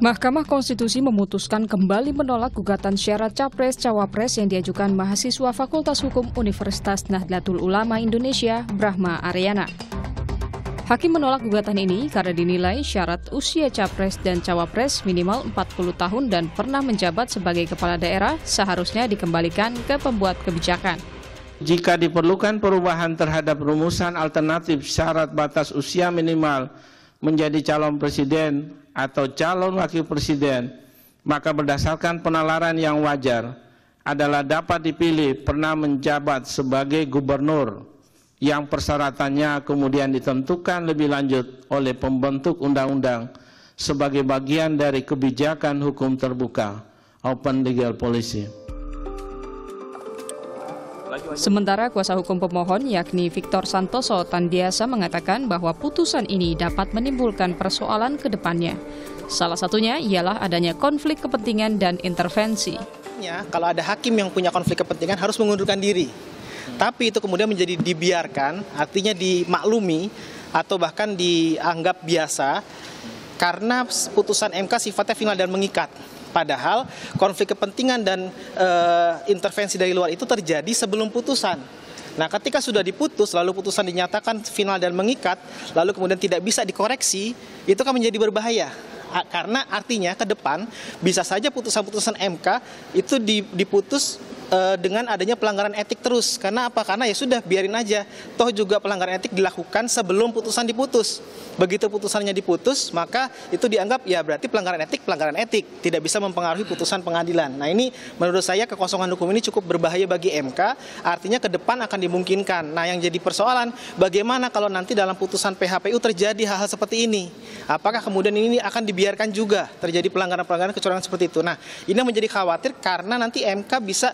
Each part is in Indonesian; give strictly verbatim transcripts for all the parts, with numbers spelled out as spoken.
Mahkamah Konstitusi memutuskan kembali menolak gugatan syarat capres-cawapres yang diajukan mahasiswa Fakultas Hukum Universitas Nahdlatul Ulama Indonesia, Brahma Aryana. Hakim menolak gugatan ini karena dinilai syarat usia capres dan cawapres minimal empat puluh tahun dan pernah menjabat sebagai kepala daerah seharusnya dikembalikan ke pembuat kebijakan. Jika diperlukan perubahan terhadap rumusan alternatif syarat batas usia minimal menjadi calon presiden atau calon wakil presiden, maka berdasarkan penalaran yang wajar adalah dapat dipilih pernah menjabat sebagai gubernur yang persyaratannya kemudian ditentukan lebih lanjut oleh pembentuk undang-undang sebagai bagian dari kebijakan hukum terbuka, open legal policy. Sementara kuasa hukum pemohon yakni Viktor Santoso Tandiasa mengatakan bahwa putusan ini dapat menimbulkan persoalan ke depannya. Salah satunya ialah adanya konflik kepentingan dan intervensi. Kalau ada hakim yang punya konflik kepentingan harus mengundurkan diri. Tapi itu kemudian menjadi dibiarkan, artinya dimaklumi atau bahkan dianggap biasa karena putusan M K sifatnya final dan mengikat. Padahal konflik kepentingan dan e, intervensi dari luar itu terjadi sebelum putusan. Nah, ketika sudah diputus, lalu putusan dinyatakan final dan mengikat, lalu kemudian tidak bisa dikoreksi, itu kan menjadi berbahaya. Karena artinya ke depan bisa saja putusan-putusan M K itu diputus e, dengan adanya pelanggaran etik terus. Karena apa? Karena ya sudah biarin aja. Toh juga pelanggaran etik dilakukan sebelum putusan diputus. Begitu putusannya diputus, maka itu dianggap ya berarti pelanggaran etik, pelanggaran etik. Tidak bisa mempengaruhi putusan pengadilan. Nah, ini menurut saya kekosongan hukum ini cukup berbahaya bagi M K. Artinya ke depan akan dimungkinkan. Nah, yang jadi persoalan bagaimana kalau nanti dalam putusan P H P U terjadi hal-hal seperti ini. Apakah kemudian ini akan dibiarkan? Biarkan juga terjadi pelanggaran-pelanggaran kecurangan seperti itu. Nah, ini menjadi khawatir karena nanti M K bisa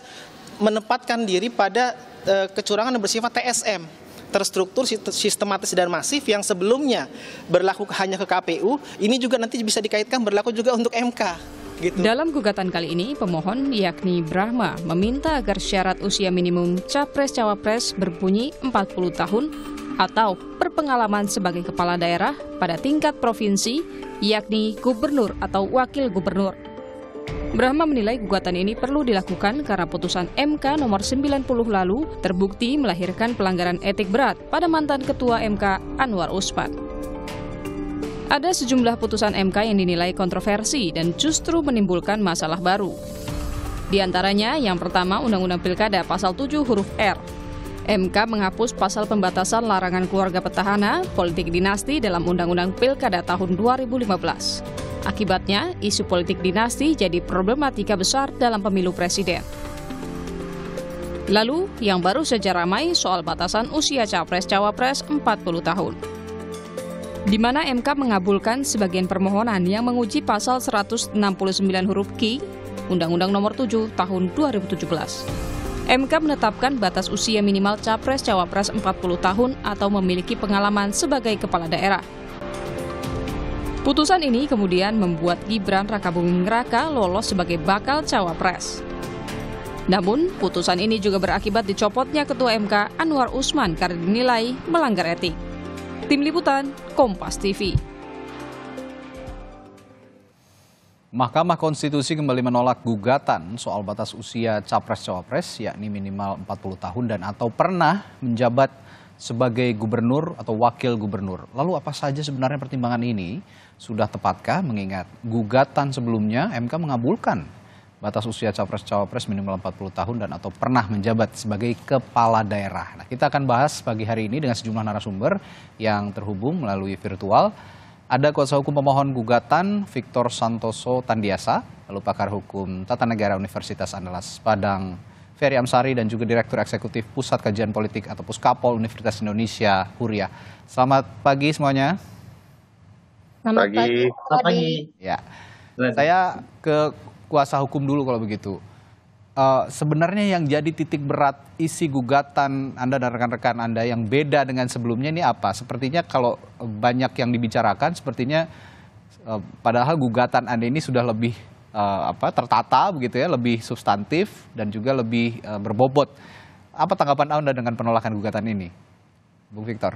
menempatkan diri pada e, kecurangan yang bersifat T S M, terstruktur, sistematis dan masif yang sebelumnya berlaku hanya ke K P U, ini juga nanti bisa dikaitkan berlaku juga untuk M K. Gitu. Dalam gugatan kali ini, pemohon yakni Brahma meminta agar syarat usia minimum capres-cawapres berbunyi empat puluh tahun atau berpengalaman sebagai kepala daerah pada tingkat provinsi, yakni gubernur atau wakil gubernur. Brahma menilai gugatan ini perlu dilakukan karena putusan M K nomor sembilan puluh lalu terbukti melahirkan pelanggaran etik berat pada mantan ketua M K Anwar Usman. Ada sejumlah putusan M K yang dinilai kontroversi dan justru menimbulkan masalah baru. Di antaranya yang pertama Undang-Undang Pilkada Pasal tujuh Huruf R. M K menghapus pasal pembatasan larangan keluarga petahana, politik dinasti dalam Undang-Undang Pilkada tahun dua ribu lima belas. Akibatnya, isu politik dinasti jadi problematika besar dalam pemilu presiden. Lalu, yang baru saja ramai soal batasan usia capres-cawapres empat puluh tahun. Di mana M K mengabulkan sebagian permohonan yang menguji pasal seratus enam puluh sembilan huruf Q, Undang-Undang Nomor tujuh Tahun dua ribu tujuh belas. M K menetapkan batas usia minimal capres-cawapres empat puluh tahun atau memiliki pengalaman sebagai kepala daerah. Putusan ini kemudian membuat Gibran Rakabuming Raka lolos sebagai bakal cawapres. Namun, putusan ini juga berakibat dicopotnya Ketua M K Anwar Usman karena dinilai melanggar etik. Tim Liputan, Kompas T V. Mahkamah Konstitusi kembali menolak gugatan soal batas usia capres-cawapres, yakni minimal empat puluh tahun dan atau pernah menjabat sebagai gubernur atau wakil gubernur. Lalu apa saja sebenarnya pertimbangan ini? Sudah tepatkah mengingat gugatan sebelumnya M K mengabulkan batas usia capres-cawapres minimal empat puluh tahun dan atau pernah menjabat sebagai kepala daerah? Nah, kita akan bahas pagi hari ini dengan sejumlah narasumber yang terhubung melalui virtual. Ada kuasa hukum pemohon gugatan Viktor Santoso Tandiasa, lalu pakar hukum tata negara Universitas Andalas Padang Ferry Amsari dan juga Direktur Eksekutif Pusat Kajian Politik atau Puskapol Universitas Indonesia Huriyah. Selamat pagi semuanya. Selamat pagi. Selamat pagi. Ya, saya ke kuasa hukum dulu kalau begitu. Uh, sebenarnya yang jadi titik berat isi gugatan Anda dan rekan-rekan Anda yang beda dengan sebelumnya ini apa? Sepertinya kalau banyak yang dibicarakan, sepertinya uh, padahal gugatan Anda ini sudah lebih uh, apa, tertata begitu ya, lebih substantif dan juga lebih uh, berbobot. Apa tanggapan Anda dengan penolakan gugatan ini, Bung Viktor?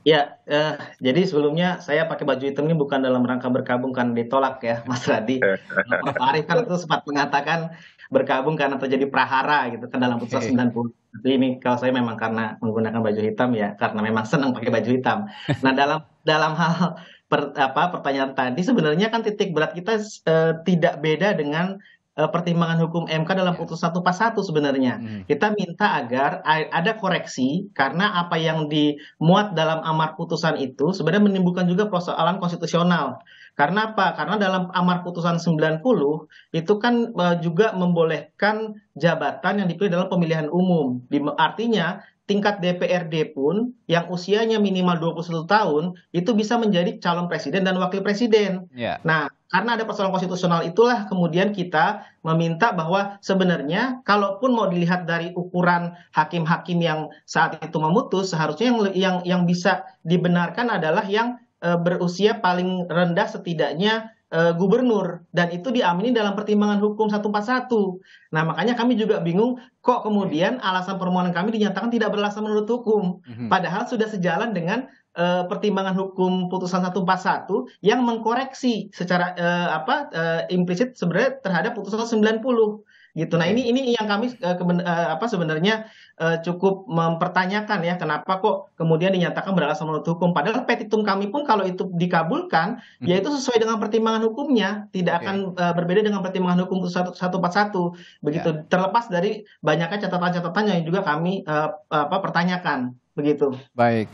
Ya, eh, jadi sebelumnya saya pakai baju hitam ini bukan dalam rangka berkabung karena ditolak ya, Mas Radi. Prof Arief kan itu sempat mengatakan berkabung karena terjadi prahara gitu kan dalam putusan sembilan puluh. Jadi ini kalau saya memang karena menggunakan baju hitam ya, karena memang senang pakai baju hitam. Nah, dalam dalam hal per, apa pertanyaan tadi sebenarnya kan titik berat kita eh, tidak beda dengan pertimbangan hukum M K dalam putusan satu pas satu sebenarnya. Hmm. Kita minta agar ada koreksi karena apa yang dimuat dalam amar putusan itu sebenarnya menimbulkan juga persoalan konstitusional. Karena apa? Karena dalam amar putusan sembilan puluh itu kan juga membolehkan jabatan yang dipilih dalam pemilihan umum. Artinya tingkat D P R D pun yang usianya minimal dua puluh satu tahun itu bisa menjadi calon presiden dan wakil presiden. Yeah. Nah, karena ada persoalan konstitusional itulah kemudian kita meminta bahwa sebenarnya kalaupun mau dilihat dari ukuran hakim-hakim yang saat itu memutus, seharusnya yang yang, yang bisa dibenarkan adalah yang e, berusia paling rendah setidaknya e, gubernur, dan itu diamini dalam pertimbangan hukum satu empat satu. Nah, makanya kami juga bingung kok kemudian alasan permohonan kami dinyatakan tidak beralasan menurut hukum, padahal sudah sejalan dengan E, pertimbangan hukum putusan satu empat satu yang mengkoreksi secara e, apa e, implisit sebenarnya terhadap putusan sembilan puluh gitu. Nah, ini ini yang kami e, keben, e, apa sebenarnya e, cukup mempertanyakan ya, kenapa kok kemudian dinyatakan beralasan menurut hukum, padahal petitum kami pun kalau itu dikabulkan hmm. yaitu sesuai dengan pertimbangan hukumnya, tidak okay. akan e, berbeda dengan pertimbangan hukum putusan satu empat satu begitu yeah. terlepas dari banyaknya catatan-catatan yang juga kami e, apa pertanyakan begitu. Baik.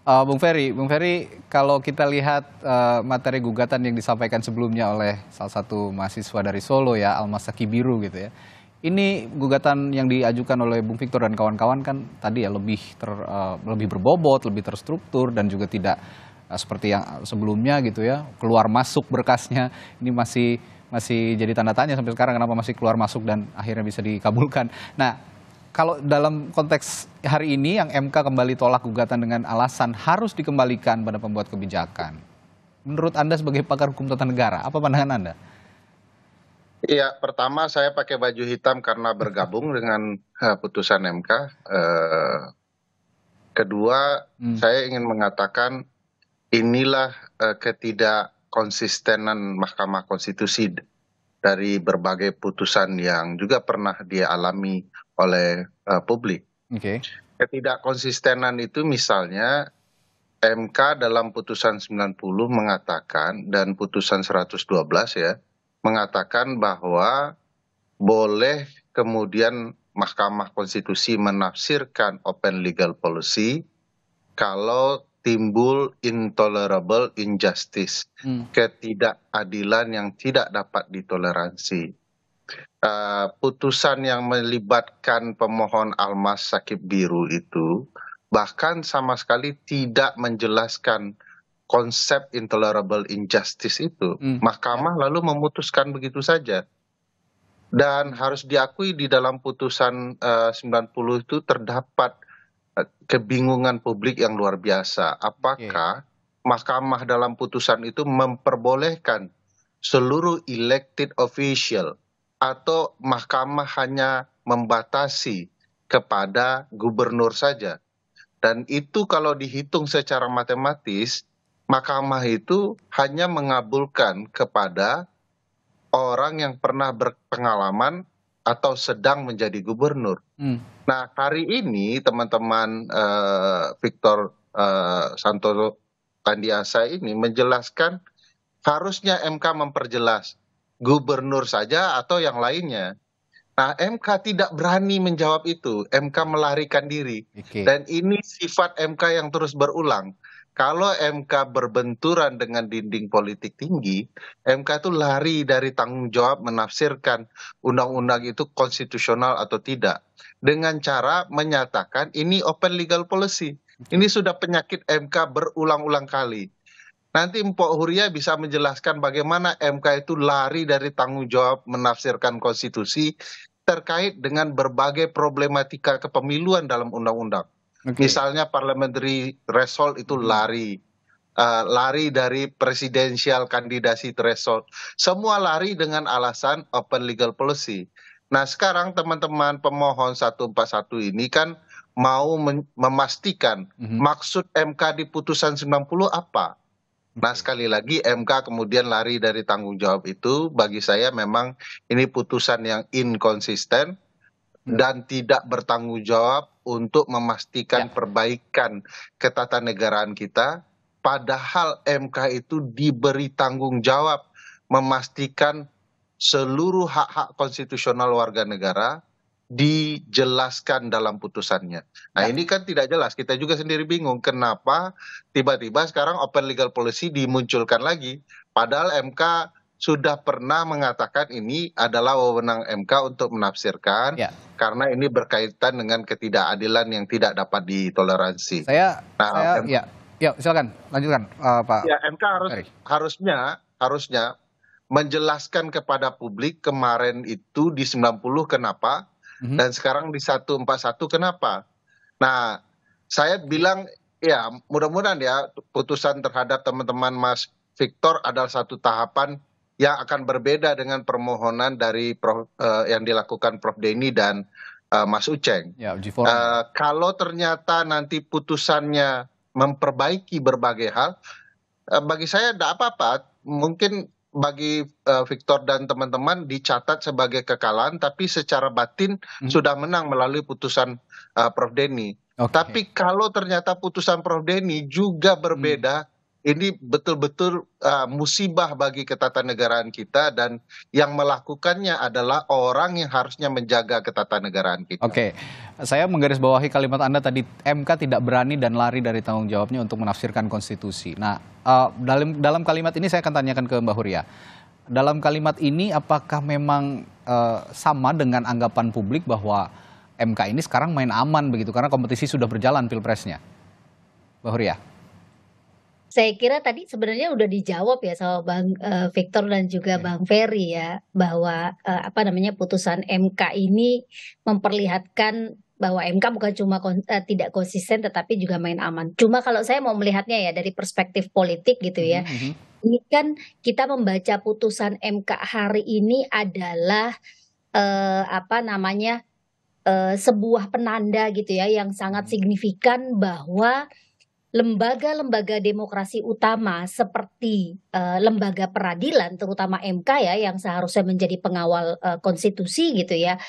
Uh, Bung Ferry, Bung Ferry, kalau kita lihat uh, materi gugatan yang disampaikan sebelumnya oleh salah satu mahasiswa dari Solo ya, Almas Tsaqibbirru gitu ya. Ini gugatan yang diajukan oleh Bung Viktor dan kawan-kawan kan tadi ya lebih ter, uh, lebih berbobot, lebih terstruktur dan juga tidak uh, seperti yang sebelumnya gitu ya, keluar masuk berkasnya. Ini masih masih jadi tanda tanya sampai sekarang kenapa masih keluar masuk dan akhirnya bisa dikabulkan. Nah, kalau dalam konteks hari ini yang M K kembali tolak gugatan dengan alasan harus dikembalikan pada pembuat kebijakan. Menurut Anda sebagai pakar hukum tata negara, apa pandangan Anda? Iya, pertama saya pakai baju hitam karena bergabung dengan uh, putusan M K. Uh, kedua, hmm. saya ingin mengatakan inilah uh, ketidakkonsistenan Mahkamah Konstitusi dari berbagai putusan yang juga pernah dia alami oleh uh, publik. Okay. Ketidakkonsistenan itu misalnya M K dalam putusan sembilan puluh mengatakan dan putusan seratus dua belas ya mengatakan bahwa boleh kemudian Mahkamah Konstitusi menafsirkan open legal policy kalau timbul intolerable injustice, hmm. ketidakadilan yang tidak dapat ditoleransi. Uh, putusan yang melibatkan pemohon Almas Tsaqibbirru itu bahkan sama sekali tidak menjelaskan konsep intolerable injustice itu. Mm. Mahkamah lalu memutuskan begitu saja. Dan harus diakui di dalam putusan uh, sembilan puluh itu terdapat uh, kebingungan publik yang luar biasa. Apakah yeah. Mahkamah dalam putusan itu memperbolehkan seluruh elected official atau mahkamah hanya membatasi kepada gubernur saja. Dan itu kalau dihitung secara matematis, mahkamah itu hanya mengabulkan kepada orang yang pernah berpengalaman atau sedang menjadi gubernur. Hmm. Nah, hari ini teman-teman uh, Viktor uh, Santoso Tandiasa ini menjelaskan harusnya M K memperjelas gubernur saja atau yang lainnya. Nah, M K tidak berani menjawab itu. M K melarikan diri. Okay. Dan ini sifat M K yang terus berulang. Kalau M K berbenturan dengan dinding politik tinggi, M K itu lari dari tanggung jawab menafsirkan undang-undang itu konstitusional atau tidak. Dengan cara menyatakan ini open legal policy. Ini sudah penyakit M K berulang-ulang kali. Nanti Mpok Huriyah bisa menjelaskan bagaimana M K itu lari dari tanggung jawab menafsirkan konstitusi terkait dengan berbagai problematika kepemiluan dalam undang-undang. Okay. Misalnya parliamentary threshold itu lari. Uh, lari dari presidensial kandidasi threshold. Semua lari dengan alasan open legal policy. Nah, sekarang teman-teman pemohon satu empat satu ini kan mau memastikan mm-hmm. maksud M K di putusan sembilan puluh apa. Nah, sekali lagi M K kemudian lari dari tanggung jawab itu. Bagi saya memang ini putusan yang inkonsisten hmm. dan tidak bertanggung jawab untuk memastikan ya. perbaikan ketatanegaraan kita. Padahal M K itu diberi tanggung jawab memastikan seluruh hak-hak konstitusional warga negara dijelaskan dalam putusannya. Nah ya. ini kan tidak jelas, kita juga sendiri bingung kenapa tiba-tiba sekarang open legal policy dimunculkan lagi. Padahal M K sudah pernah mengatakan ini adalah wewenang M K untuk menafsirkan ya. karena ini berkaitan dengan ketidakadilan yang tidak dapat ditoleransi. Saya, nah, saya M K, ya, ya silakan lanjutkan uh, Pak. Ya, M K harus, harusnya, harusnya menjelaskan kepada publik kemarin itu di sembilan puluh kenapa. Dan sekarang di satu empat satu kenapa? Nah, saya bilang ya mudah-mudahan ya putusan terhadap teman-teman Mas Viktor adalah satu tahapan yang akan berbeda dengan permohonan dari Prof, uh, yang dilakukan Prof Denny dan uh, Mas Uceng. Ya, uh, kalau ternyata nanti putusannya memperbaiki berbagai hal, uh, bagi saya tidak apa-apa. Mungkin bagi uh, Viktor dan teman-teman dicatat sebagai kekalahan, tapi secara batin hmm. sudah menang melalui putusan uh, Prof Denny. Okay. Tapi kalau ternyata putusan Prof Denny juga berbeda, hmm. ini betul-betul uh, musibah bagi ketatanegaraan kita, dan yang melakukannya adalah orang yang harusnya menjaga ketatanegaraan kita. Oke, okay. Saya menggarisbawahi kalimat Anda tadi, M K tidak berani dan lari dari tanggung jawabnya untuk menafsirkan konstitusi. Nah, Uh, dalam, dalam kalimat ini saya akan tanyakan ke Mbak Huriyah. Dalam kalimat ini apakah memang uh, sama dengan anggapan publik bahwa M K ini sekarang main aman begitu karena kompetisi sudah berjalan pilpresnya? Mbak Huriyah. Saya kira tadi sebenarnya udah dijawab ya sama Bang uh, Viktor dan juga hmm. Bang Ferry ya, bahwa uh, apa namanya putusan M K ini memperlihatkan bahwa M K bukan cuma kon, uh, tidak konsisten tetapi juga main aman. Cuma kalau saya mau melihatnya ya dari perspektif politik gitu ya. Mm-hmm. Ini kan kita membaca putusan M K hari ini adalah uh, apa namanya uh, sebuah penanda gitu ya yang sangat signifikan bahwa lembaga-lembaga demokrasi utama seperti uh, lembaga peradilan terutama M K ya yang seharusnya menjadi pengawal uh, konstitusi gitu ya.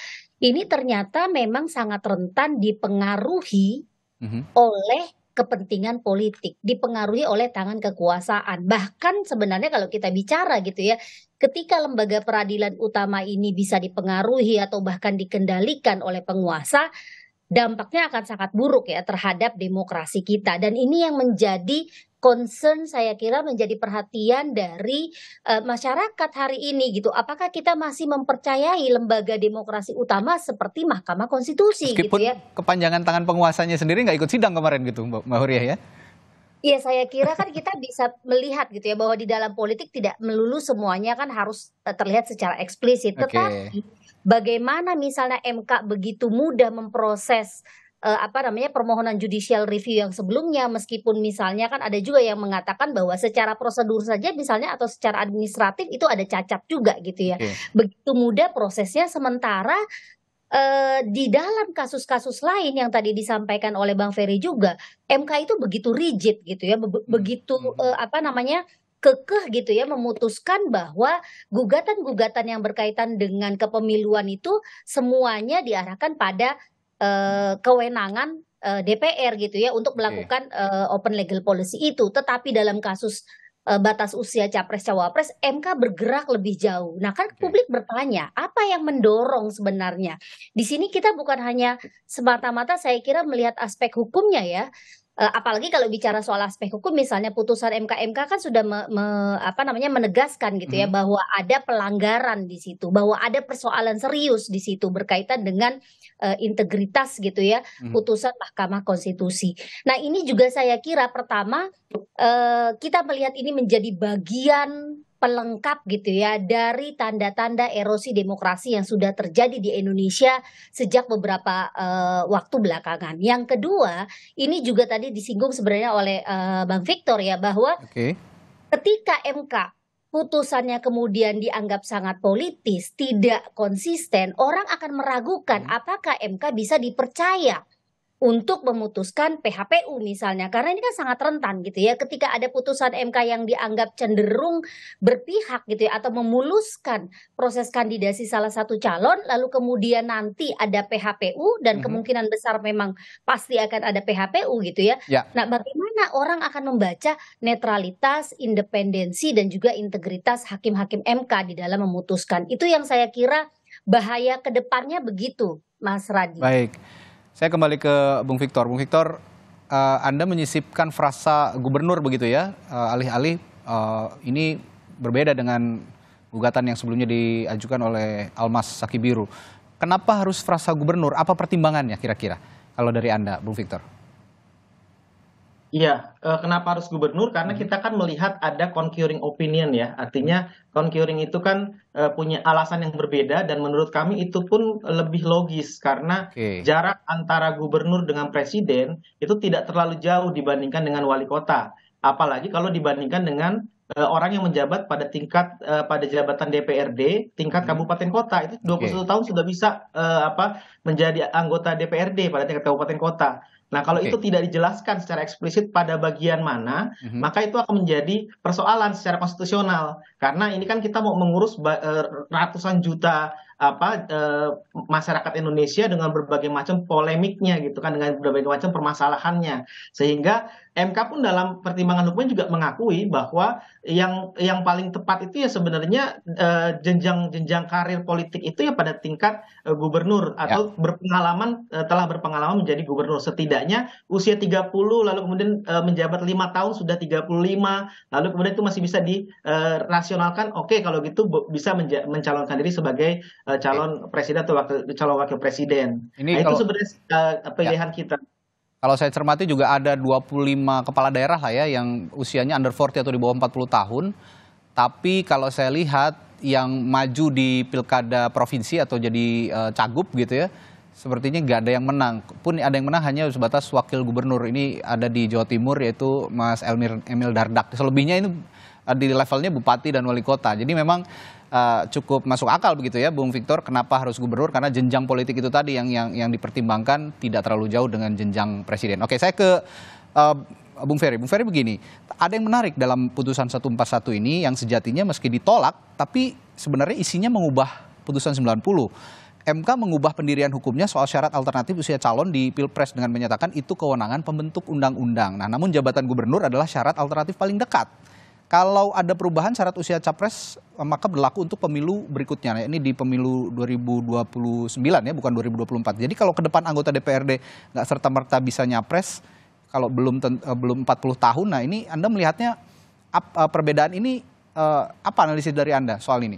Ini ternyata memang sangat rentan dipengaruhi mm-hmm. oleh kepentingan politik, dipengaruhi oleh tangan kekuasaan. Bahkan sebenarnya kalau kita bicara gitu ya, ketika lembaga peradilan utama ini bisa dipengaruhi atau bahkan dikendalikan oleh penguasa, dampaknya akan sangat buruk ya terhadap demokrasi kita. Dan ini yang menjadi concern, saya kira menjadi perhatian dari uh, masyarakat hari ini gitu. Apakah kita masih mempercayai lembaga demokrasi utama seperti Mahkamah Konstitusi? Meskipun gitu ya. Kepanjangan tangan penguasanya sendiri nggak ikut sidang kemarin gitu, Mbak Huriyah ya? Iya, saya kira kan kita bisa melihat gitu ya bahwa di dalam politik tidak melulu semuanya kan harus terlihat secara eksplisit. Okay. Tetapi bagaimana misalnya M K begitu mudah memproses Uh, apa namanya permohonan judicial review yang sebelumnya, meskipun misalnya kan ada juga yang mengatakan bahwa secara prosedur saja misalnya atau secara administratif itu ada cacat juga gitu ya. Okay. Begitu mudah prosesnya, sementara uh, di dalam kasus-kasus lain yang tadi disampaikan oleh Bang Ferry juga, M K itu begitu rigid gitu ya, be- begitu uh, apa namanya kekeh gitu ya memutuskan bahwa gugatan-gugatan yang berkaitan dengan kepemiluan itu semuanya diarahkan pada kewenangan D P R gitu ya untuk melakukan yeah. open legal policy itu. Tetapi dalam kasus batas usia capres-cawapres, M K bergerak lebih jauh. Nah kan okay. publik bertanya, apa yang mendorong sebenarnya? Di sini kita bukan hanya semata-mata saya kira melihat aspek hukumnya ya. Apalagi kalau bicara soal aspek hukum, misalnya putusan M K M K kan sudah me, me, apa namanya menegaskan gitu ya mm. bahwa ada pelanggaran di situ, bahwa ada persoalan serius di situ berkaitan dengan uh, integritas gitu ya mm. putusan Mahkamah Konstitusi. Nah ini juga saya kira pertama uh, kita melihat ini menjadi bagian pelengkap gitu ya dari tanda-tanda erosi demokrasi yang sudah terjadi di Indonesia sejak beberapa uh, waktu belakangan. Yang kedua, ini juga tadi disinggung sebenarnya oleh uh, Bang Viktor ya bahwa okay. ketika M K putusannya kemudian dianggap sangat politis, tidak konsisten, orang akan meragukan hmm. apakah M K bisa dipercaya untuk memutuskan P H P U misalnya, karena ini kan sangat rentan gitu ya, ketika ada putusan M K yang dianggap cenderung berpihak gitu ya, atau memuluskan proses kandidasi salah satu calon, lalu kemudian nanti ada P H P U dan mm-hmm. kemungkinan besar memang pasti akan ada P H P U gitu ya. ya. Nah, bagaimana orang akan membaca netralitas, independensi dan juga integritas hakim-hakim M K di dalam memutuskan? Itu yang saya kira bahaya kedepannya begitu, Mas Radi. Baik. Saya kembali ke Bung Viktor. Bung Viktor, uh, Anda menyisipkan frasa gubernur begitu ya, uh, alih-alih uh, ini berbeda dengan gugatan yang sebelumnya diajukan oleh Almas Tsaqibbirru. Kenapa harus frasa gubernur? Apa pertimbangannya kira-kira kalau dari Anda, Bung Viktor? Iya, uh, kenapa harus gubernur? Karena kita kan melihat ada concurring opinion ya, artinya concurring itu kan uh, punya alasan yang berbeda dan menurut kami itu pun lebih logis karena okay. jarak antara gubernur dengan presiden itu tidak terlalu jauh dibandingkan dengan wali kota, apalagi kalau dibandingkan dengan uh, orang yang menjabat pada tingkat uh, pada jabatan D P R D, tingkat kabupaten kota itu dua puluh satu okay. tahun sudah bisa uh, apa menjadi anggota D P R D pada tingkat kabupaten kota. Nah, kalau okay. itu tidak dijelaskan secara eksplisit pada bagian mana, mm-hmm. maka itu akan menjadi persoalan secara konstitusional. Karena ini kan kita mau mengurus ratusan juta apa eh, masyarakat Indonesia dengan berbagai macam polemiknya gitu kan, dengan berbagai macam permasalahannya, sehingga M K pun dalam pertimbangan hukumnya juga mengakui bahwa yang yang paling tepat itu ya sebenarnya jenjang-jenjang eh, karir politik itu ya pada tingkat eh, gubernur atau ya. berpengalaman eh, telah berpengalaman menjadi gubernur, setidaknya usia tiga puluh lalu kemudian eh, menjabat lima tahun sudah tiga puluh lima, lalu kemudian itu masih bisa dirasionalkan, eh, oke okay, kalau gitu bisa menja- mencalonkan diri sebagai eh, calon presiden atau wakil, calon wakil presiden. Ini nah, kalau, itu sebenarnya uh, pilihan ya. kita. Kalau saya cermati juga ada dua puluh lima kepala daerah lah ya yang usianya under empat puluh atau di bawah empat puluh tahun. Tapi kalau saya lihat yang maju di pilkada provinsi atau jadi uh, cagup gitu ya, sepertinya nggak ada yang menang. Pun ada yang menang hanya sebatas wakil gubernur. Ini ada di Jawa Timur yaitu Mas Elmir, Emil Dardak. Selebihnya itu di levelnya bupati dan wali kota. Jadi memang uh, cukup masuk akal begitu ya, Bung Viktor, kenapa harus gubernur? Karena jenjang politik itu tadi yang yang yang dipertimbangkan tidak terlalu jauh dengan jenjang presiden. Oke, saya ke uh, Bung Ferry. Bung Ferry begini, ada yang menarik dalam putusan seratus empat puluh satu ini yang sejatinya meski ditolak, tapi sebenarnya isinya mengubah putusan sembilan puluh. M K mengubah pendirian hukumnya soal syarat alternatif usia calon di Pilpres dengan menyatakan itu kewenangan pembentuk undang-undang. Nah, namun jabatan gubernur adalah syarat alternatif paling dekat. Kalau ada perubahan syarat usia capres, maka berlaku untuk pemilu berikutnya. Nah, ini di pemilu dua ribu dua puluh sembilan ya, bukan dua ribu dua puluh empat. Jadi kalau ke depan anggota D P R D nggak serta-merta bisa nyapres, kalau belum belum empat puluh tahun, nah ini Anda melihatnya perbedaan ini, apa analisis dari Anda soal ini?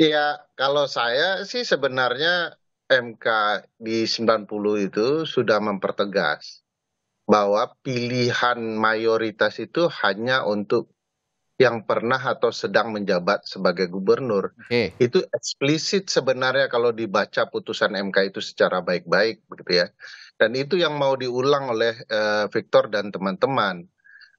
Iya, kalau saya sih sebenarnya M K di sembilan puluh itu sudah mempertegas bahwa pilihan mayoritas itu hanya untuk yang pernah atau sedang menjabat sebagai gubernur. Okay. Itu eksplisit sebenarnya kalau dibaca putusan M K itu secara baik-baik begitu ya. Dan itu yang mau diulang oleh uh, Viktor dan teman-teman.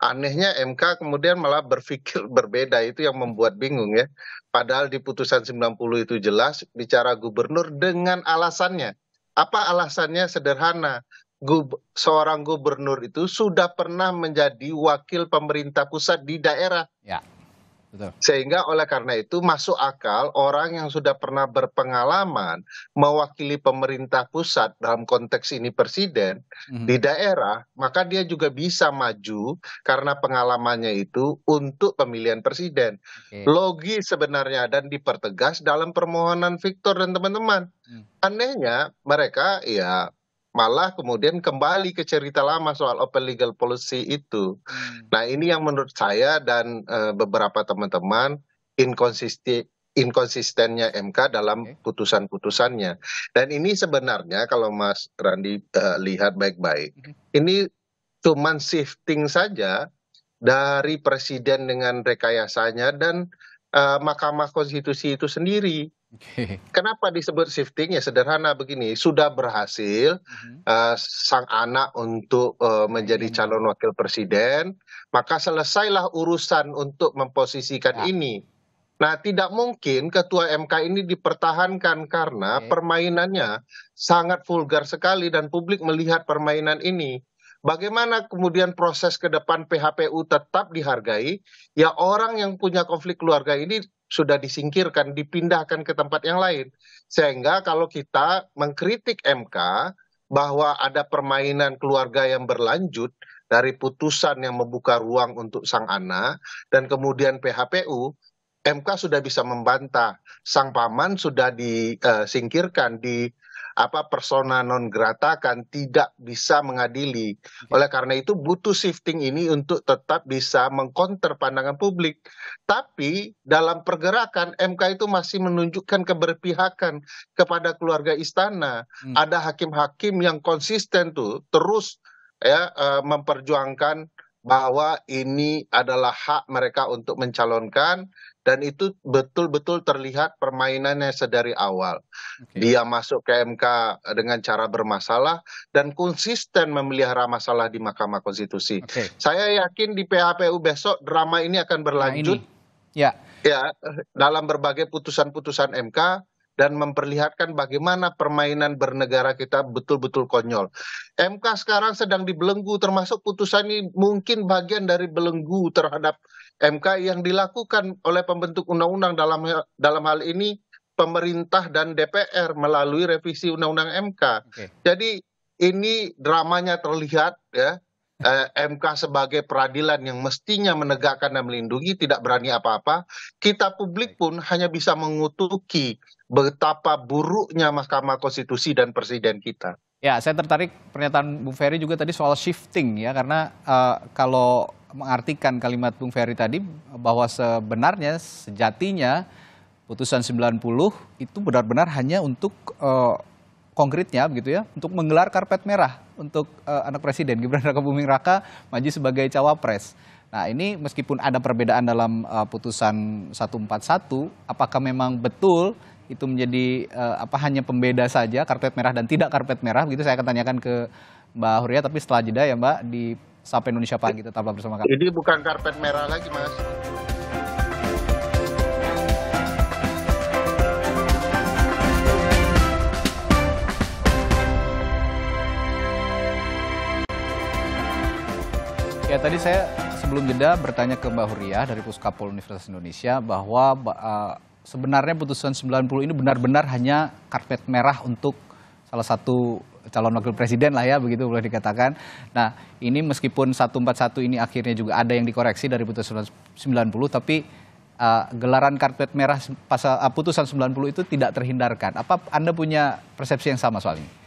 Anehnya M K kemudian malah berpikir berbeda, itu yang membuat bingung ya. Padahal di putusan sembilan puluh itu jelas bicara gubernur dengan alasannya. Apa alasannya? Sederhana. Gub, seorang gubernur itu sudah pernah menjadi wakil pemerintah pusat di daerah. Ya, betul. Sehingga oleh karena itu masuk akal orang yang sudah pernah berpengalaman mewakili pemerintah pusat dalam konteks ini presiden mm-hmm. di daerah, maka dia juga bisa maju karena pengalamannya itu untuk pemilihan presiden. Okay. Logis sebenarnya dan dipertegas dalam permohonan Viktor dan teman-teman. Mm. Anehnya mereka ya malah kemudian kembali ke cerita lama soal open legal policy itu. Hmm. Nah ini yang menurut saya dan uh, beberapa teman-teman inkonsisten, inkonsistennya M K dalam okay. putusan-putusannya. Dan ini sebenarnya kalau Mas Randi uh, lihat baik-baik, okay. ini cuman shifting saja dari presiden dengan rekayasanya dan uh, Mahkamah Konstitusi itu sendiri. Okay. Kenapa disebut shifting? Ya sederhana begini, sudah berhasil mm-hmm. uh, sang anak untuk uh, menjadi calon wakil presiden, maka selesailah urusan untuk memposisikan ya. ini. Nah, tidak mungkin ketua M K ini dipertahankan karena permainannya sangat vulgar sekali dan publik melihat permainan ini. Bagaimana kemudian proses ke depan P H P U tetap dihargai? Ya, orang yang punya konflik keluarga ini sudah disingkirkan, dipindahkan ke tempat yang lain. Sehingga kalau kita mengkritik M K bahwa ada permainan keluarga yang berlanjut dari putusan yang membuka ruang untuk sang anak dan kemudian P H P U, M K sudah bisa membantah, sang paman sudah disingkirkan, di apa persona non gratakan, tidak bisa mengadili. Oleh karena itu butuh shifting ini untuk tetap bisa mengkonter pandangan publik. Tapi dalam pergerakan M K itu masih menunjukkan keberpihakan kepada keluarga istana. Hmm. Ada hakim-hakim yang konsisten tuh terus ya memperjuangkan bahwa ini adalah hak mereka untuk mencalonkan, dan itu betul-betul terlihat permainannya sedari awal. Okay. Dia masuk ke M K dengan cara bermasalah dan konsisten memelihara masalah di Mahkamah Konstitusi. Okay. Saya yakin di P H P U besok drama ini akan berlanjut. Nah, ini. Ya. Ya, dalam berbagai putusan-putusan M K dan memperlihatkan bagaimana permainan bernegara kita betul-betul konyol. M K sekarang sedang dibelenggu, termasuk putusan ini mungkin bagian dari belenggu terhadap M K yang dilakukan oleh pembentuk undang-undang dalam dalam hal ini pemerintah dan D P R melalui revisi undang-undang M K. Okay. Jadi ini dramanya terlihat ya. Eh, M K sebagai peradilan yang mestinya menegakkan dan melindungi tidak berani apa-apa. Kita publik pun hanya bisa mengutuki betapa buruknya Mahkamah Konstitusi dan Presiden kita. Ya, saya tertarik pernyataan Bung Ferry juga tadi soal shifting ya, karena uh, kalau mengartikan kalimat Bung Ferry tadi bahwa sebenarnya sejatinya putusan sembilan puluh itu benar-benar hanya untuk uh, konkretnya begitu ya, untuk menggelar karpet merah untuk uh, anak presiden Gibran Rakabuming Raka maju sebagai cawapres. Nah, ini meskipun ada perbedaan dalam uh, putusan satu empat satu, apakah memang betul itu menjadi uh, apa hanya pembeda saja karpet merah dan tidak karpet merah? Begitu saya akan tanyakan ke Mbak Huriyah, tapi setelah jeda ya Mbak di Sapa Indonesia Pagi, tetaplah bersama kami. Jadi bukan karpet merah lagi, Mas. Ya, tadi saya sebelum jeda bertanya ke Mbak Huriyah dari Puskapol Universitas Indonesia bahwa uh, sebenarnya putusan sembilan puluh ini benar-benar hanya karpet merah untuk salah satu calon wakil presiden lah ya, begitu boleh dikatakan. Nah, ini meskipun satu empat satu ini akhirnya juga ada yang dikoreksi dari putusan sembilan puluh, tapi uh, gelaran karpet merah pasal uh, putusan sembilan puluh itu tidak terhindarkan. Apa Anda punya persepsi yang sama soal ini?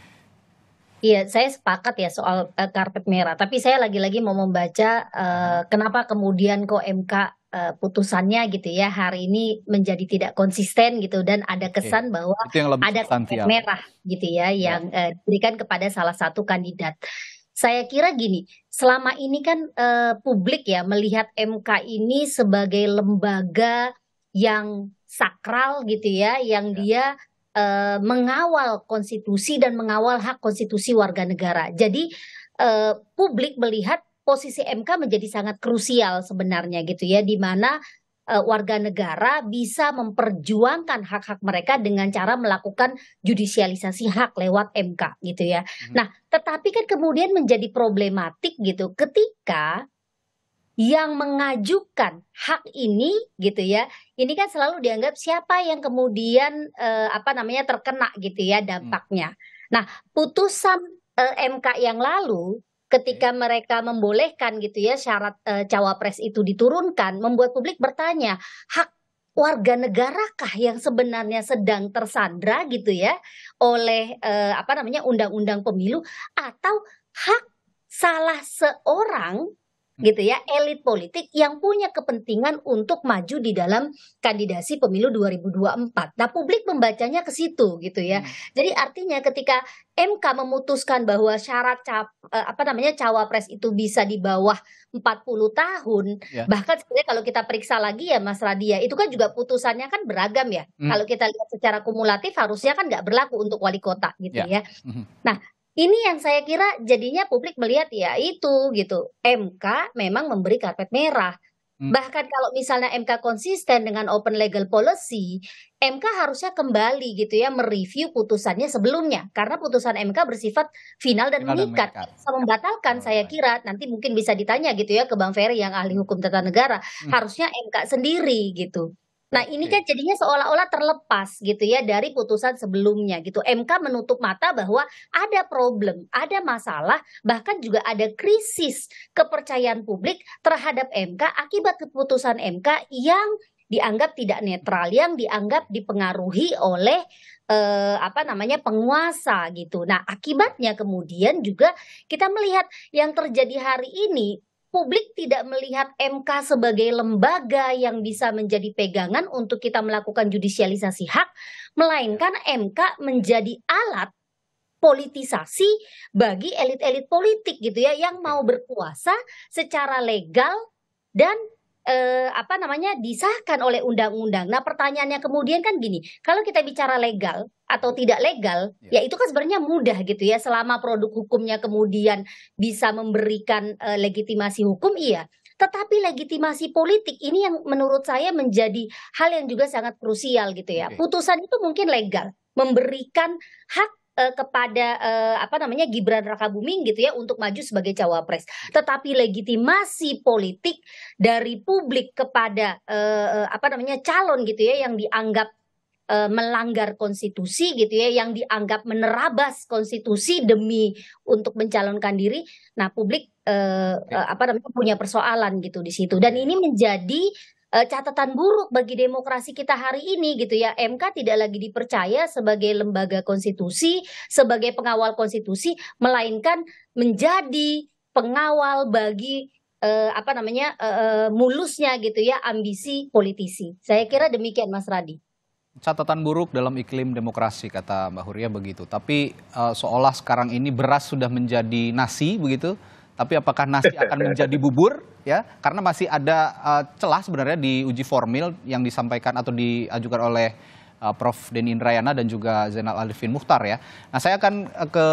Iya, saya sepakat ya soal uh, karpet merah. Tapi saya lagi-lagi mau membaca uh, kenapa kemudian kok M K uh, putusannya gitu ya hari ini menjadi tidak konsisten gitu, dan ada kesan okay. bahwa ada karpet merah gitu ya yang yeah. uh, diberikan kepada salah satu kandidat. Saya kira gini, selama ini kan uh, publik ya melihat M K ini sebagai lembaga yang sakral gitu ya, yang yeah. dia Uh, mengawal konstitusi dan mengawal hak konstitusi warga negara. Jadi uh, publik melihat posisi M K menjadi sangat krusial sebenarnya gitu ya, di mana uh, warga negara bisa memperjuangkan hak-hak mereka dengan cara melakukan judisialisasi hak lewat M K gitu ya. Hmm. Nah, tetapi kan kemudian menjadi problematik gitu ketika yang mengajukan hak ini gitu ya, ini kan selalu dianggap siapa yang kemudian eh, apa namanya terkena gitu ya dampaknya. Hmm. Nah, putusan eh, M K yang lalu ketika hmm. mereka membolehkan gitu ya syarat eh, cawapres itu diturunkan, membuat publik bertanya, hak warga negarakah yang sebenarnya sedang tersandra gitu ya oleh eh, apa namanya undang-undang pemilu, atau hak salah seorang gitu ya, elit politik yang punya kepentingan untuk maju di dalam kandidasi pemilu dua ribu dua puluh empat. Nah, publik membacanya ke situ gitu ya. Hmm. Jadi artinya ketika M K memutuskan bahwa syarat cap, apa namanya cawapres itu bisa di bawah empat puluh tahun, ya. Bahkan sebenarnya kalau kita periksa lagi ya Mas Radia, itu kan juga putusannya kan beragam ya. Hmm. Kalau kita lihat secara kumulatif harusnya kan nggak berlaku untuk wali kota gitu ya. ya. Nah, ini yang saya kira jadinya publik melihat ya itu gitu, M K memang memberi karpet merah. Hmm. Bahkan kalau misalnya M K konsisten dengan open legal policy, M K harusnya kembali gitu ya mereview putusannya sebelumnya, karena putusan M K bersifat final dan final mengikat, dan bisa membatalkan. Oh, saya kira nanti mungkin bisa ditanya gitu ya ke Bang Ferry yang ahli hukum tata negara, hmm. harusnya M K sendiri gitu. Nah ini kan jadinya seolah-olah terlepas gitu ya dari putusan sebelumnya gitu. M K menutup mata bahwa ada problem, ada masalah, bahkan juga ada krisis kepercayaan publik terhadap M K akibat keputusan M K yang dianggap tidak netral, yang dianggap dipengaruhi oleh eh, apa namanya penguasa gitu. Nah akibatnya kemudian juga kita melihat yang terjadi hari ini, publik tidak melihat M K sebagai lembaga yang bisa menjadi pegangan untuk kita melakukan judisialisasi hak, melainkan M K menjadi alat politisasi bagi elit-elit politik gitu ya, yang mau berkuasa secara legal dan eh, apa namanya disahkan oleh undang-undang. Nah pertanyaannya kemudian kan gini, kalau kita bicara legal atau tidak legal, ya, ya itu kan sebenarnya mudah gitu ya, selama produk hukumnya kemudian bisa memberikan uh, legitimasi hukum, iya. Tetapi legitimasi politik ini yang menurut saya menjadi hal yang juga sangat krusial gitu ya. Okay. Putusan itu mungkin legal, memberikan hak uh, kepada uh, apa namanya Gibran Rakabuming gitu ya untuk maju sebagai cawapres. Tetapi legitimasi politik dari publik kepada uh, uh, apa namanya calon gitu ya yang dianggap melanggar konstitusi gitu ya, yang dianggap menerabas konstitusi demi untuk mencalonkan diri. Nah publik eh, apa namanya punya persoalan gitu di situ, dan ini menjadi eh, catatan buruk bagi demokrasi kita hari ini gitu ya. M K tidak lagi dipercaya sebagai lembaga konstitusi, sebagai pengawal konstitusi, melainkan menjadi pengawal bagi eh, apa namanya eh, mulusnya gitu ya ambisi politisi. Saya kira demikian Mas Radi. Catatan buruk dalam iklim demokrasi kata Mbak Huriyah begitu. Tapi uh, seolah sekarang ini beras sudah menjadi nasi begitu. Tapi apakah nasi akan menjadi bubur ya? Karena masih ada uh, celah sebenarnya di uji formil yang disampaikan atau diajukan oleh uh, Profesor Denny Indrayana dan juga Zainal Arifin Mochtar ya. Nah saya akan ke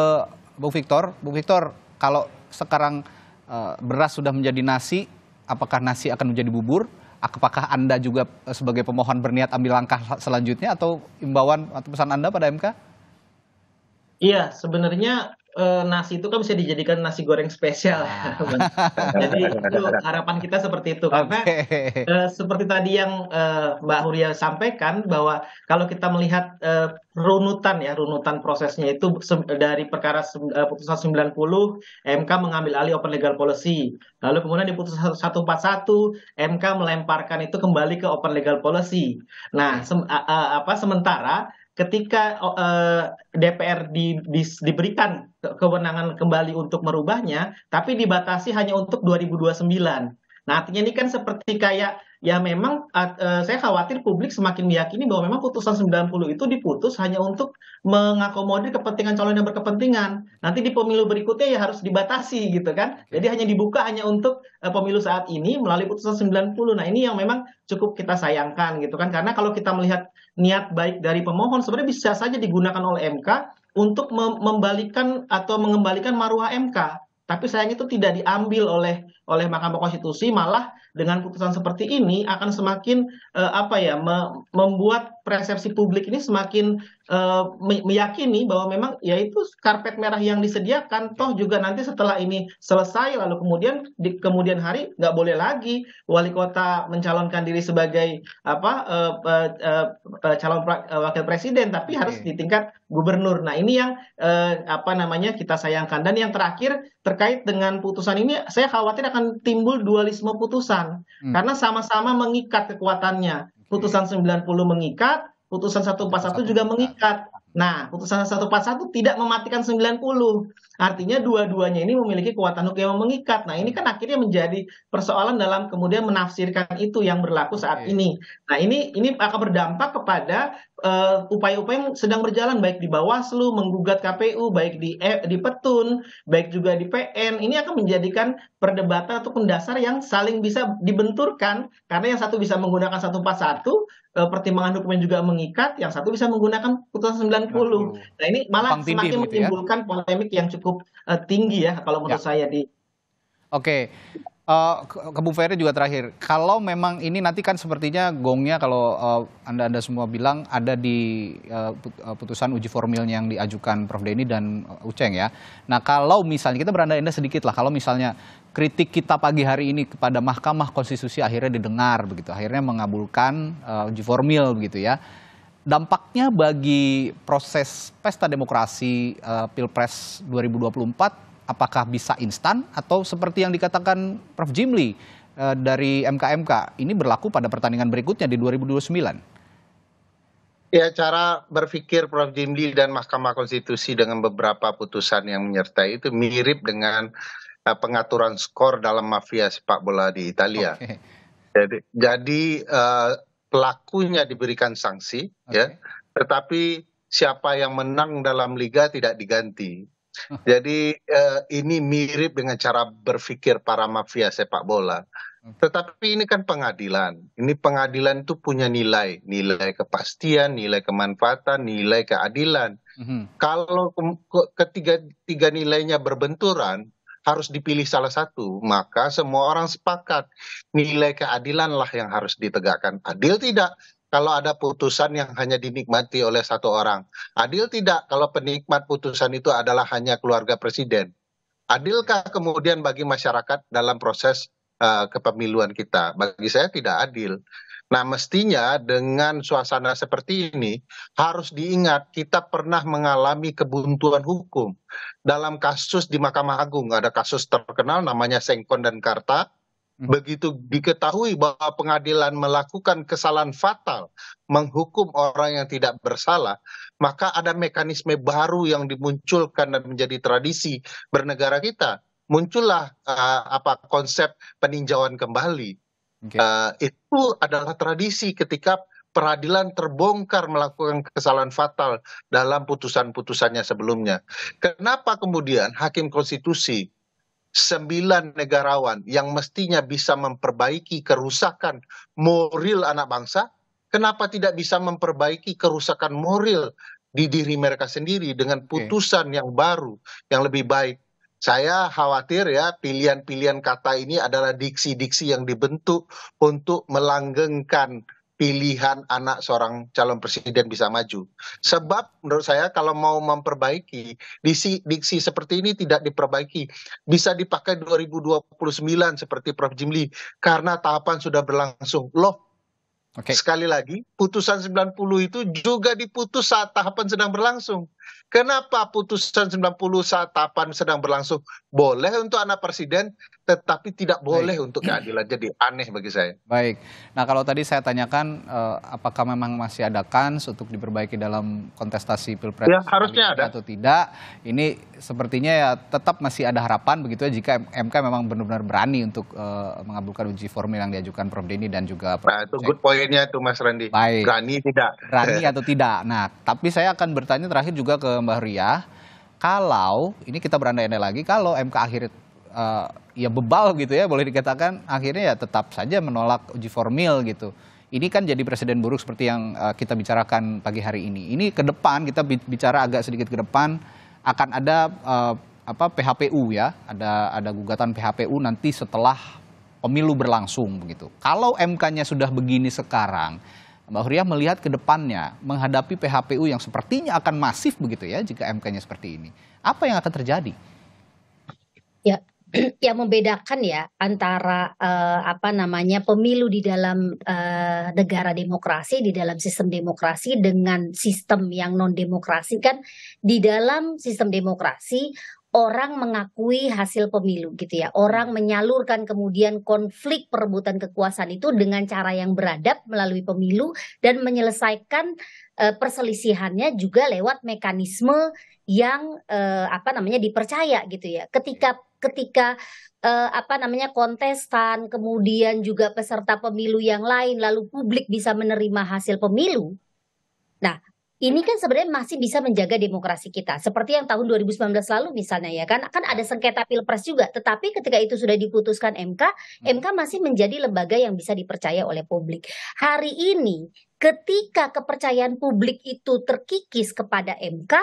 Bung Viktor. Bung Viktor, kalau sekarang uh, beras sudah menjadi nasi, apakah nasi akan menjadi bubur? Apakah Anda juga sebagai pemohon berniat ambil langkah selanjutnya atau imbauan atau pesan Anda pada M K? Iya, sebenarnya e, nasi itu kan bisa dijadikan nasi goreng spesial. Ah. Jadi itu harapan kita seperti itu. Karena okay. e, seperti tadi yang e, Mbak Huriyah sampaikan, bahwa kalau kita melihat e, runutan ya, runutan prosesnya itu se, dari perkara se, e, putusan sembilan puluh, M K mengambil alih open legal policy. Lalu kemudian di putusan satu empat satu, M K melemparkan itu kembali ke open legal policy. Nah, se, a, a, apa sementara ketika uh, D P R di, di, diberikan kewenangan kembali untuk merubahnya, tapi dibatasi hanya untuk dua ribu dua puluh sembilan. Nah artinya ini kan seperti kayak, ya memang uh, saya khawatir publik semakin meyakini bahwa memang putusan sembilan puluh itu diputus hanya untuk mengakomodir kepentingan calon yang berkepentingan. Nanti di pemilu berikutnya ya harus dibatasi gitu kan. Jadi hanya dibuka hanya untuk uh, pemilu saat ini melalui putusan sembilan puluh. Nah ini yang memang cukup kita sayangkan gitu kan. Karena kalau kita melihat niat baik dari pemohon, sebenarnya bisa saja digunakan oleh M K untuk membalikan atau mengembalikan marwah M K. Tapi sayangnya itu tidak diambil oleh oleh Mahkamah Konstitusi, malah dengan putusan seperti ini akan semakin uh, apa ya me membuat persepsi publik ini semakin uh, me meyakini bahwa memang yaitu karpet merah yang disediakan, toh juga nanti setelah ini selesai lalu kemudian di kemudian hari nggak boleh lagi wali kota mencalonkan diri sebagai apa uh, uh, uh, uh, calon pra, uh, wakil presiden, tapi okay. harus di tingkat gubernur. Nah ini yang uh, apa namanya kita sayangkan. Dan yang terakhir terkait dengan putusan ini, saya khawatir akan timbul dualisme putusan. Hmm. Karena sama-sama mengikat kekuatannya. Putusan sembilan puluh mengikat, putusan satu empat satu juga mengikat. Nah, putusan satu empat satu tidak mematikan sembilan puluh. Artinya dua-duanya ini memiliki kekuatan hukum yang mengikat. Nah, ini kan akhirnya menjadi persoalan dalam kemudian menafsirkan itu yang berlaku saat okay. ini. Nah, ini ini akan berdampak kepada upaya-upaya uh, yang sedang berjalan baik di Bawaslu, menggugat K P U, baik di eh, di Petun, baik juga di P N. Ini akan menjadikan perdebatan atau pendasar yang saling bisa dibenturkan, karena yang satu bisa menggunakan satu empat satu, pertimbangan hukum yang juga mengikat, yang satu bisa menggunakan putusan sembilan puluh. Nah ini malah Pang semakin pindir, menimbulkan gitu ya? Polemik yang cukup uh, tinggi ya kalau menurut ya. Saya di. Oke, okay. Uh, ke Bu Ferry juga terakhir, kalau memang ini nanti kan sepertinya gongnya kalau uh, Anda-Anda semua bilang ada di uh, putusan uji formilnya yang diajukan Prof Denny dan uh, Uceng ya. Nah kalau misalnya, kita berandai-andai sedikit lah, kalau misalnya kritik kita pagi hari ini kepada Mahkamah Konstitusi akhirnya didengar begitu, akhirnya mengabulkan uh, uji formil begitu ya. Dampaknya bagi proses pesta demokrasi uh, Pilpres dua ribu dua puluh empat, apakah bisa instan atau seperti yang dikatakan Prof Jimly eh, dari M K M K ini berlaku pada pertandingan berikutnya di dua ribu dua puluh sembilan? Ya, cara berpikir Prof Jimly dan Mahkamah Konstitusi dengan beberapa putusan yang menyertai itu mirip dengan eh, pengaturan skor dalam mafia sepak bola di Italia. Okay. Jadi, jadi eh, pelakunya diberikan sanksi, okay. ya, tetapi siapa yang menang dalam liga tidak diganti. Jadi eh, ini mirip dengan cara berpikir para mafia sepak bola. Tetapi ini kan pengadilan. Ini pengadilan itu punya nilai. Nilai kepastian, nilai kemanfaatan, nilai keadilan. Mm-hmm. Kalau ketiga tiga nilainya berbenturan, harus dipilih salah satu. Maka semua orang sepakat, nilai keadilanlah yang harus ditegakkan. Adil tidak kalau ada putusan yang hanya dinikmati oleh satu orang? Adil tidak kalau penikmat putusan itu adalah hanya keluarga presiden? Adilkah kemudian bagi masyarakat dalam proses uh, kepemiluan kita? Bagi saya tidak adil. Nah, mestinya dengan suasana seperti ini harus diingat kita pernah mengalami kebuntuan hukum. Dalam kasus di Mahkamah Agung ada kasus terkenal namanya Sengkon dan Karta. Begitu diketahui bahwa pengadilan melakukan kesalahan fatal menghukum orang yang tidak bersalah, maka ada mekanisme baru yang dimunculkan dan menjadi tradisi bernegara kita. Muncullah uh, apa konsep peninjauan kembali. Okay. Uh, itu adalah tradisi ketika peradilan terbongkar melakukan kesalahan fatal dalam putusan-putusannya sebelumnya. Kenapa kemudian Hakim Konstitusi sembilan negarawan yang mestinya bisa memperbaiki kerusakan moral anak bangsa, kenapa tidak bisa memperbaiki kerusakan moral di diri mereka sendiri dengan putusan yang baru, yang lebih baik? Saya khawatir ya, pilihan-pilihan kata ini adalah diksi-diksi yang dibentuk untuk melanggengkan pilihan anak seorang calon presiden bisa maju. Sebab menurut saya kalau mau memperbaiki, diksi, diksi seperti ini tidak diperbaiki. Bisa dipakai dua ribu dua puluh sembilan seperti Prof Jimly karena tahapan sudah berlangsung. Loh, okay. Sekali lagi putusan sembilan puluh itu juga diputus saat tahapan sedang berlangsung. Kenapa putusan sembilan puluh saat tahapan sedang berlangsung boleh untuk anak presiden, tetapi tidak boleh Baik. Untuk keadilan? Jadi aneh bagi saya. Baik. Nah, kalau tadi saya tanyakan eh, apakah memang masih ada kans untuk diperbaiki dalam kontestasi Pilpres? Ya, harusnya ada atau tidak? Ini sepertinya ya tetap masih ada harapan begitu ya jika M K memang benar-benar berani untuk eh, mengabulkan uji formil yang diajukan Prof Denny dan juga Prof Nah, itu good point-nya tuh Mas Randi. Baik. Berani tidak? Berani atau tidak? Nah, tapi saya akan bertanya terakhir juga ke Mbak Huriyah, kalau ini kita berandai-andai lagi, kalau M K akhirnya uh, ya bebal gitu ya, boleh dikatakan akhirnya ya tetap saja menolak uji formil gitu. Ini kan jadi presiden buruk seperti yang uh, kita bicarakan pagi hari ini. Ini ke depan kita bicara agak sedikit ke depan akan ada uh, apa P H P U ya, ada ada gugatan P H P U nanti setelah pemilu berlangsung begitu. Kalau M K-nya sudah begini sekarang, Mbak Huriyah melihat ke depannya menghadapi P H P U yang sepertinya akan masif begitu ya jika M K-nya seperti ini. Apa yang akan terjadi? Ya, yang membedakan ya antara eh, apa namanya pemilu di dalam eh, negara demokrasi, di dalam sistem demokrasi dengan sistem yang non-demokrasi kan di dalam sistem demokrasi orang mengakui hasil pemilu gitu ya. Orang menyalurkan kemudian konflik perebutan kekuasaan itu dengan cara yang beradab melalui pemilu dan menyelesaikan e, perselisihannya juga lewat mekanisme yang e, apa namanya dipercaya gitu ya. Ketika ketika e, apa namanya kontestan kemudian juga peserta pemilu yang lain lalu publik bisa menerima hasil pemilu. Nah, ini kan sebenarnya masih bisa menjaga demokrasi kita. Seperti yang tahun dua ribu sembilan belas lalu misalnya ya kan. Kan ada sengketa pilpres juga. Tetapi ketika itu sudah diputuskan M K, M K masih menjadi lembaga yang bisa dipercaya oleh publik. Hari ini ketika kepercayaan publik itu terkikis kepada M K,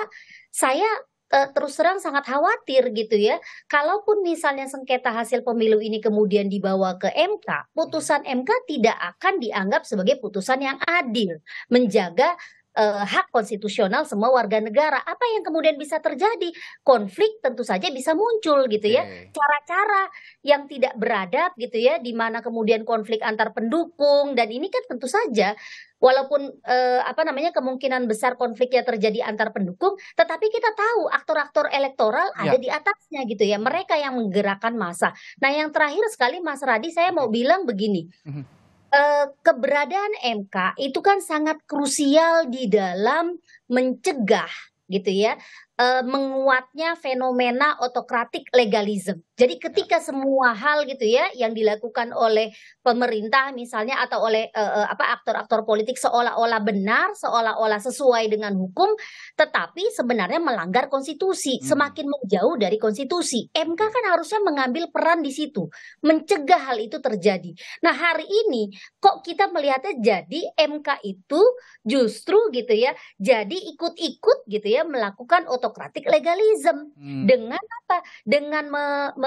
saya terus terang sangat khawatir gitu ya. Kalaupun misalnya sengketa hasil pemilu ini kemudian dibawa ke M K, putusan M K tidak akan dianggap sebagai putusan yang adil, menjaga eh, hak konstitusional semua warga negara. Apa yang kemudian bisa terjadi? Konflik tentu saja bisa muncul gitu ya. Cara-cara yang tidak beradab gitu ya, di mana kemudian konflik antar pendukung, dan ini kan tentu saja walaupun eh, apa namanya kemungkinan besar konfliknya terjadi antar pendukung, tetapi kita tahu aktor-aktor elektoral ya. Ada di atasnya gitu ya. Mereka yang menggerakkan massa. Nah, yang terakhir sekali Mas Radi, saya mau bilang begini. Mm-hmm. eh, keberadaan M K itu kan sangat krusial di dalam mencegah gitu ya, eh, menguatnya fenomena otokratik legalisme. Jadi ketika semua hal gitu ya yang dilakukan oleh pemerintah misalnya atau oleh eh, apa aktor-aktor politik seolah-olah benar, seolah-olah sesuai dengan hukum, tetapi sebenarnya melanggar konstitusi, hmm. semakin menjauh dari konstitusi. M K kan harusnya mengambil peran di situ, mencegah hal itu terjadi. Nah, hari ini kok kita melihatnya jadi M K itu justru gitu ya, jadi ikut-ikut gitu ya melakukan otokratik legalisme hmm. dengan apa? Dengan me, me,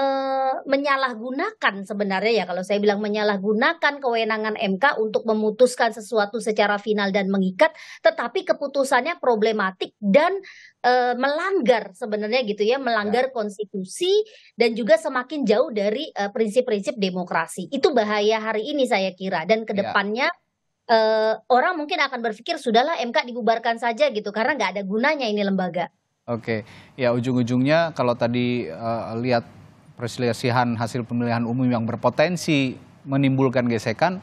menyalahgunakan sebenarnya ya, kalau saya bilang menyalahgunakan kewenangan M K untuk memutuskan sesuatu secara final dan mengikat, tetapi keputusannya problematik dan e, melanggar sebenarnya gitu ya, melanggar ya. konstitusi dan juga semakin jauh dari prinsip-prinsip demokrasi. Itu bahaya hari ini saya kira, dan kedepannya ya. Uh, orang mungkin akan berpikir sudahlah M K dibubarkan saja gitu karena nggak ada gunanya ini lembaga. Oke, ya ujung-ujungnya kalau tadi uh, lihat perselisihan hasil pemilihan umum yang berpotensi menimbulkan gesekan,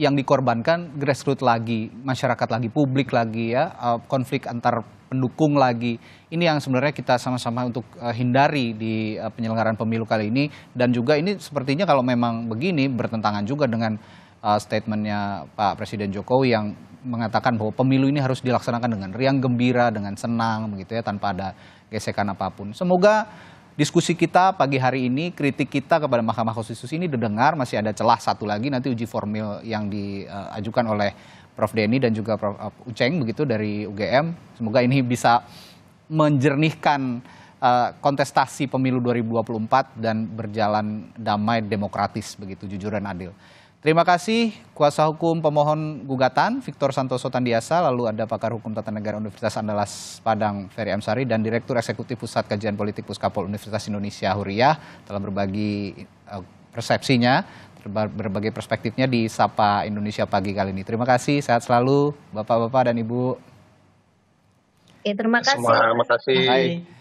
yang dikorbankan grassroots lagi, masyarakat lagi, publik lagi ya, uh, konflik antar pendukung lagi. Ini yang sebenarnya kita sama-sama untuk uh, hindari di uh, penyelenggaraan pemilu kali ini, dan juga ini sepertinya kalau memang begini bertentangan juga dengan statementnya Pak Presiden Jokowi yang mengatakan bahwa pemilu ini harus dilaksanakan dengan riang gembira, dengan senang, begitu ya, tanpa ada gesekan apapun. Semoga diskusi kita pagi hari ini, kritik kita kepada Mahkamah Konstitusi ini didengar. Masih ada celah satu lagi, nanti uji formil yang diajukan oleh Prof Denny dan juga Prof Uceng, begitu dari U G M. Semoga ini bisa menjernihkan kontestasi pemilu dua ribu dua puluh empat dan berjalan damai, demokratis, begitu, jujur dan adil. Terima kasih kuasa hukum pemohon gugatan Viktor Santoso Tandiasa, lalu ada pakar hukum tata negara Universitas Andalas Padang Ferry Amsari, dan Direktur Eksekutif Pusat Kajian Politik Puskapol Universitas Indonesia Huriyah telah berbagi persepsinya, berbagai perspektifnya di Sapa Indonesia pagi kali ini. Terima kasih, sehat selalu Bapak-bapak dan Ibu. Oke, terima kasih. Terima kasih.